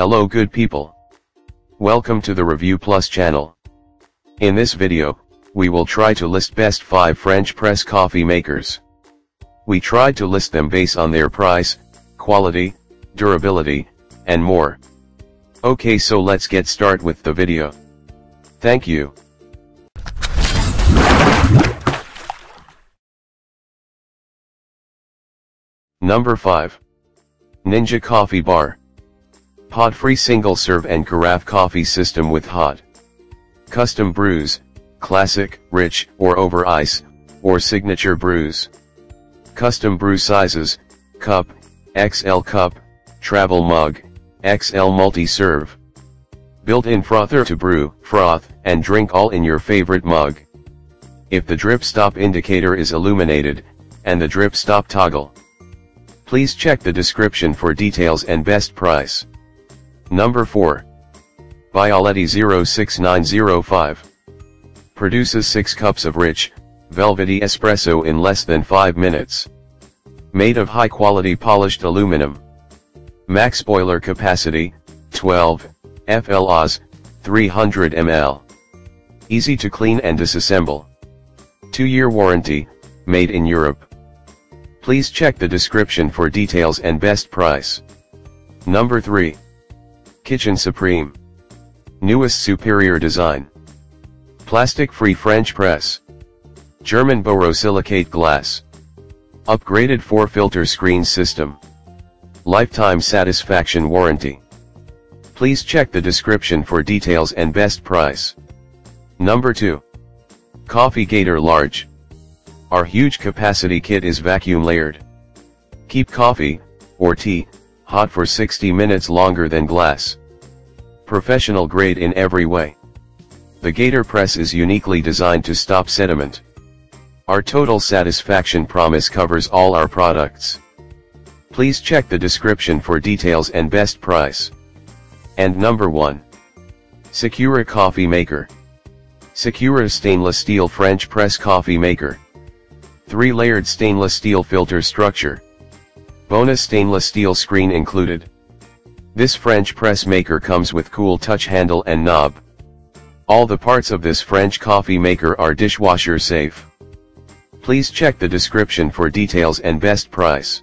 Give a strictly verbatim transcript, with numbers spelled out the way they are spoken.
Hello good people. Welcome to the Review Plus channel. In this video, we will try to list best five French press coffee makers. We tried to list them based on their price, quality, durability, and more. Okay, so let's get started with the video. Thank you. Number five. Ninja Coffee Bar. Pod-free single serve and carafe coffee system with hot. Custom brews, classic, rich, or over ice, or signature brews. Custom brew sizes, cup, X L cup, travel mug, X L multi-serve. Built-in frother to brew, froth, and drink all in your favorite mug. If the drip stop indicator is illuminated, and the drip stop toggle. Please check the description for details and best price. Number four. Bialetti zero six nine zero five. Produces six cups of rich, velvety espresso in less than five minutes. Made of high-quality polished aluminum. Max boiler capacity, twelve F L Os, three hundred milliliters. Easy to clean and disassemble. two year warranty, made in Europe. Please check the description for details and best price. Number three. Kitchen Supreme. Newest superior design. Plastic-free French press. German borosilicate glass. Upgraded four filter screen system. Lifetime satisfaction warranty. Please check the description for details and best price. Number two. Coffee Gator Large. Our huge capacity kit is vacuum layered. Keep coffee, or tea, hot for sixty minutes longer than glass. Professional grade in every way. The Gator press is uniquely designed to stop sediment. Our total satisfaction promise covers all our products. Please check the description for details and best price. And number one. Secura Coffee Maker. Secura stainless steel French press coffee maker. three layered stainless steel filter structure. Bonus stainless steel screen included. This French press maker comes with cool touch handle and knob. All the parts of this French coffee maker are dishwasher safe. Please check the description for details and best price.